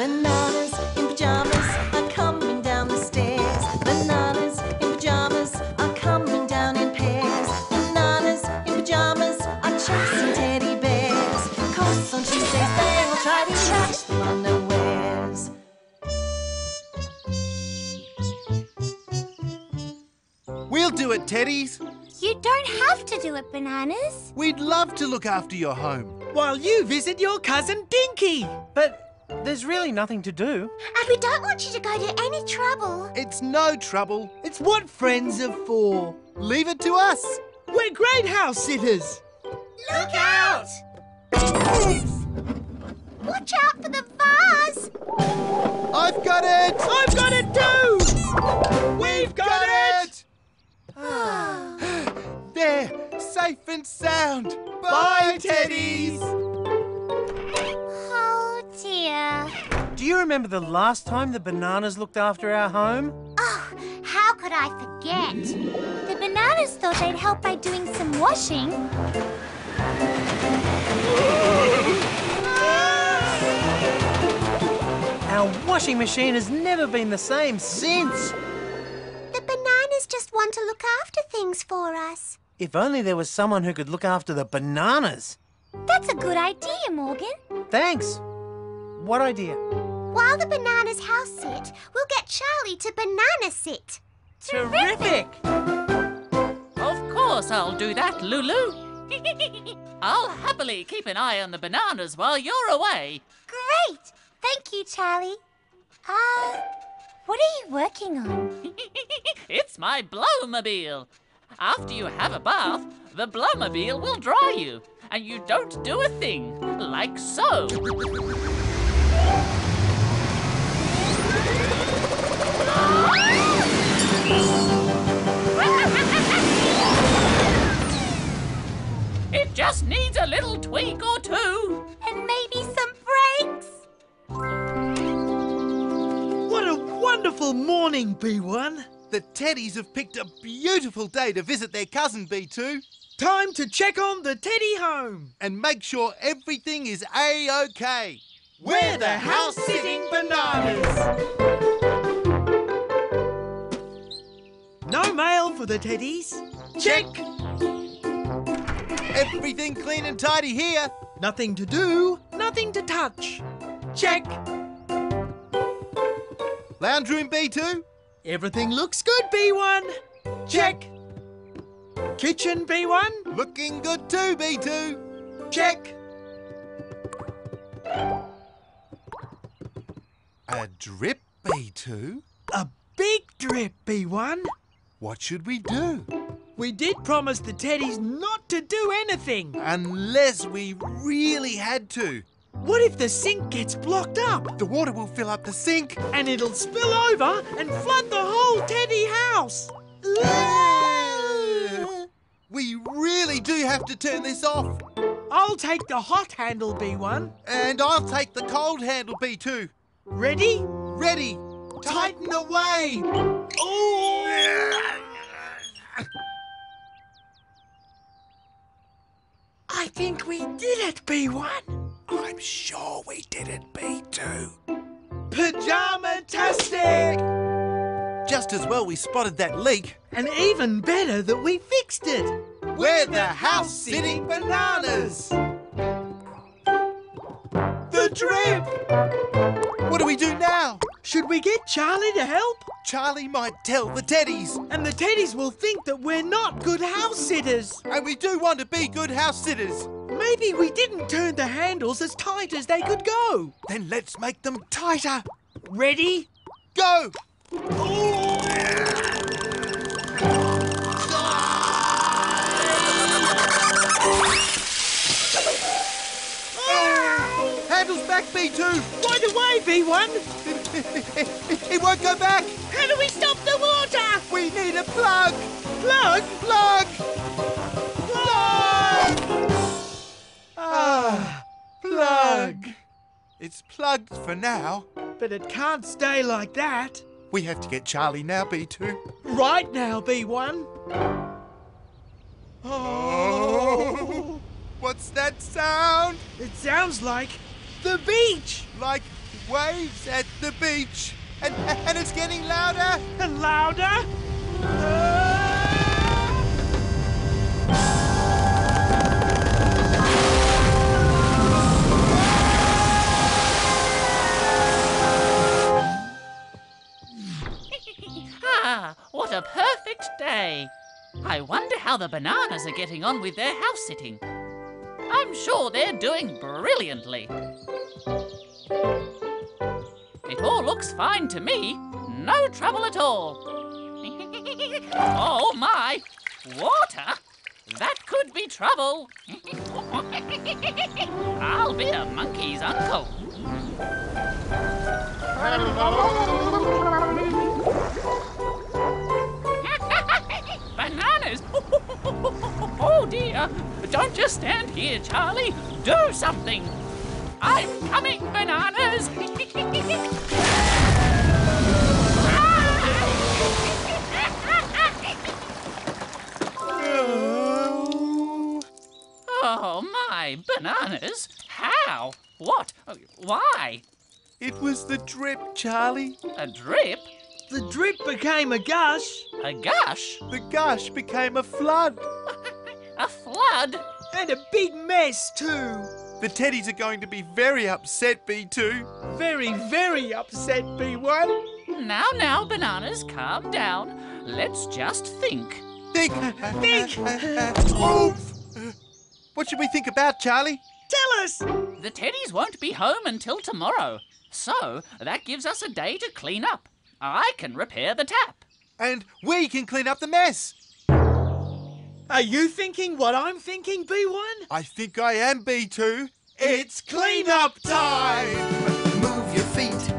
Bananas in pyjamas are coming down the stairs. Bananas in pyjamas are coming down in pairs. Bananas in pyjamas are chasing teddy bears. 'Cause on Tuesdays they will try to catch them unawares. We'll do it, Teddies. You don't have to do it, Bananas. We'd love to look after your home while you visit your cousin Dinky. But there's really nothing to do. And we don't want you to go to any trouble. It's no trouble. It's what friends are for. Leave it to us. We're great house sitters. Look out! Watch out for the vase. I've got it! I've got it too! We've got it! There, safe and sound. Bye, Teddies! Oh, dear. Do you remember the last time the bananas looked after our home? Oh, how could I forget? The bananas thought they'd help by doing some washing. Our washing machine has never been the same since. The bananas just want to look after things for us. If only there was someone who could look after the bananas. That's a good idea, Morgan. Thanks. What idea? While the bananas house sit, we'll get Charlie to banana sit. Terrific! Of course I'll do that, Lulu. I'll happily keep an eye on the bananas while you're away. Great! Thank you, Charlie. What are you working on? It's my blowmobile. After you have a bath, the blowmobile will dry you, and you don't do a thing, like so. It just needs a little tweak or two. And maybe some brakes. What a wonderful morning, B1. The Teddies have picked a beautiful day to visit their cousin, B2. Time to check on the Teddy home. And make sure everything is A-OK. We're the house-sitting bananas. No mail for the Teddies. Check. Everything clean and tidy here. Nothing to do, nothing to touch. Check. Lounge room, B2. Everything looks good, B1. Check. Kitchen, B1. Looking good too, B2. Check. A drip, B2. A big drip, B1. What should we do? We did promise the Teddies not to do anything. Unless we really had to. What if the sink gets blocked up? The water will fill up the sink. And it'll spill over and flood the whole Teddy house. We really do have to turn this off. I'll take the hot handle, B1. And I'll take the cold handle, B2. Ready? Ready. Tighten away. I think we did it, B1. I'm sure we did it, B2. Pajama-tastic! Just as well we spotted that leak. And even better that we fixed it. We're the house-sitting bananas. The drip! What do we do now? Should we get Charlie to help? Charlie might tell the Teddies. And the Teddies will think that we're not good house-sitters. And we do want to be good house-sitters. Maybe we didn't turn the handles as tight as they could go. Then let's make them tighter. Ready? Go! Handles back, B2. Right away, B1. It won't go back. How do we stop the water? We need a plug. Plug? Plug! Plug. It's plugged for now. But it can't stay like that. We have to get Charlie now, B2. Right now, B1. Oh. What's that sound? It sounds like the beach. Like waves at the beach. And it's getting louder and louder. What a perfect day. I wonder how the bananas are getting on with their house sitting. I'm sure they're doing brilliantly. It all looks fine to me. No trouble at all. Oh my! Water? That could be trouble. I'll be a monkey's uncle. Bananas! Oh dear! Don't just stand here, Charlie. Do something. I'm coming, bananas! Oh my, bananas! How? What? Why? It was the drip, Charlie. A drip? The drip became a gush. A gush? The gush became a flood. A flood? And a big mess, too. The teddies are going to be very upset, B2. Very, very upset, B1. Now, now, bananas, calm down. Let's just think. Think! Think! Oof! What should we think about, Charlie? Tell us! The teddies won't be home until tomorrow. So, that gives us a day to clean up. I can repair the tap. And we can clean up the mess. Are you thinking what I'm thinking, B1? I think I am, B2. It's clean-up time! Move your feet.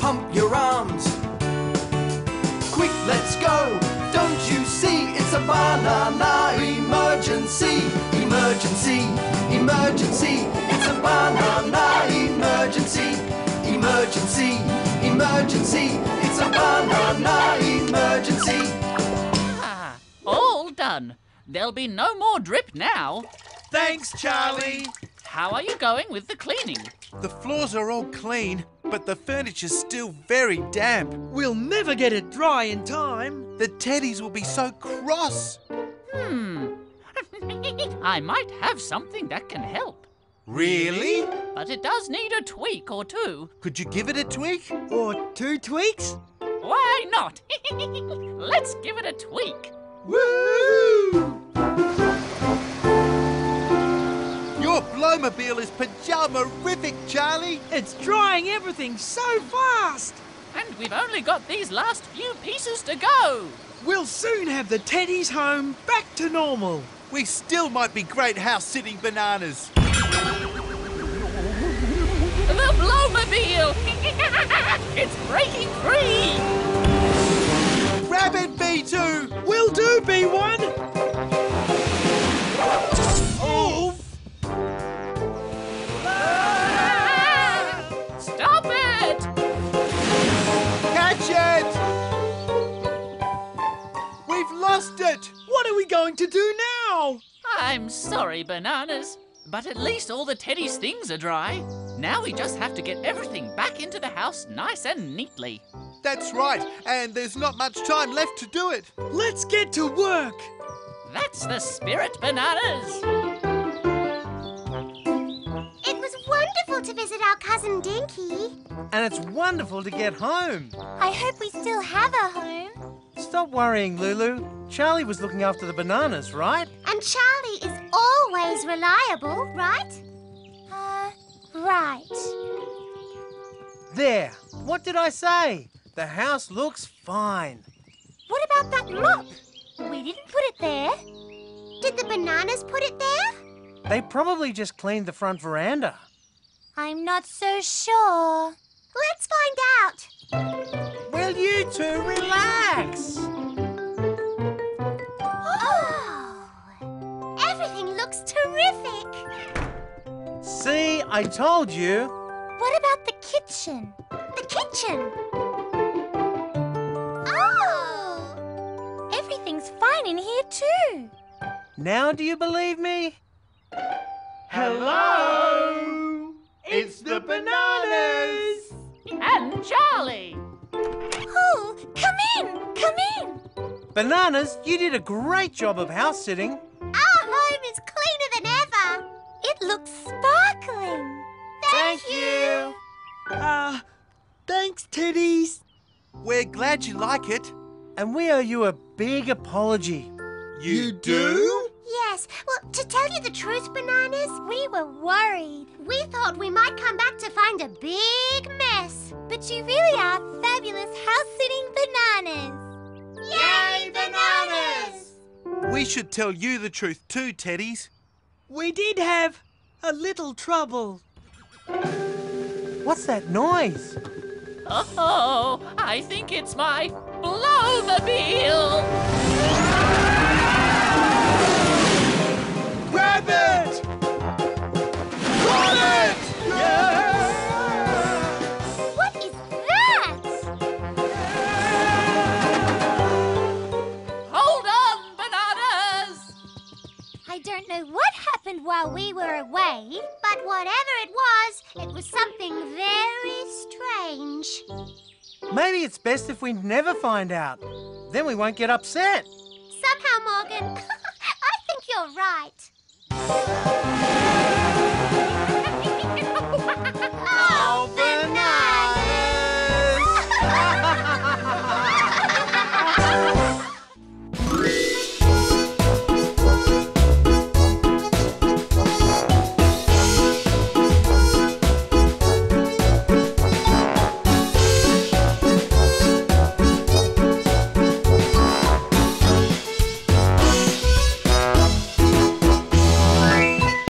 Pump your arms. Quick, let's go. Don't you see? It's a banana emergency. Emergency, emergency. It's a banana emergency. Emergency, emergency, it's a banana emergency. Ah, all done. There'll be no more drip now. Thanks, Charlie. How are you going with the cleaning? The floors are all clean, but the furniture's still very damp. We'll never get it dry in time. The teddies will be so cross. I might have something that can help. Really? But it does need a tweak or two. Could you give it a tweak? Or two tweaks? Why not? Let's give it a tweak. Woo! Your blowmobile is pajama-rific, Charlie. It's drying everything so fast. And we've only got these last few pieces to go. We'll soon have the teddies home back to normal. We still might be great house-sitting, bananas. The blowmobile! It's breaking free! Grab it, B2! Will do, B1! Oof! Ah! Stop it! Catch it! We've lost it! What are we going to do now? I'm sorry, bananas. But at least all the teddies' things are dry. Now we just have to get everything back into the house nice and neatly. That's right, and there's not much time left to do it. Let's get to work. That's the spirit, bananas. It was wonderful to visit our cousin Dinky. And it's wonderful to get home. I hope we still have a home. Stop worrying, Lulu. Charlie was looking after the bananas, right? And Charlie is always reliable, right? Right. There. What did I say? The house looks fine. What about that mop? We didn't put it there. Did the bananas put it there? They probably just cleaned the front veranda. I'm not so sure. Let's find out. Will you two relax? Terrific! See, I told you. What about the kitchen? The kitchen! Oh! Everything's fine in here too. Now do you believe me? Hello! It's the the bananas! And Charlie! Oh, come in! Come in! Bananas, you did a great job of house-sitting. Our home is cleaner than ever. It looks sparkling. Thank you! Thanks, Teddies. We're glad you like it. And we owe you a big apology. You do? Yes. Well, to tell you the truth, Bananas, we were worried. We thought we might come back to find a big mess. But you really are fabulous house-sitting bananas. Yay, Bananas! We should tell you the truth too, Teddies. We did have a little trouble. What's that noise? Oh, I think it's my blowmobile! Grab it! Got it! Yes! What is that? Hold on, Bananas! I don't know what happened while we were away, but whatever it was something very strange. Maybe it's best if we never find out. Then we won't get upset. Somehow, Morgan, I think you're right.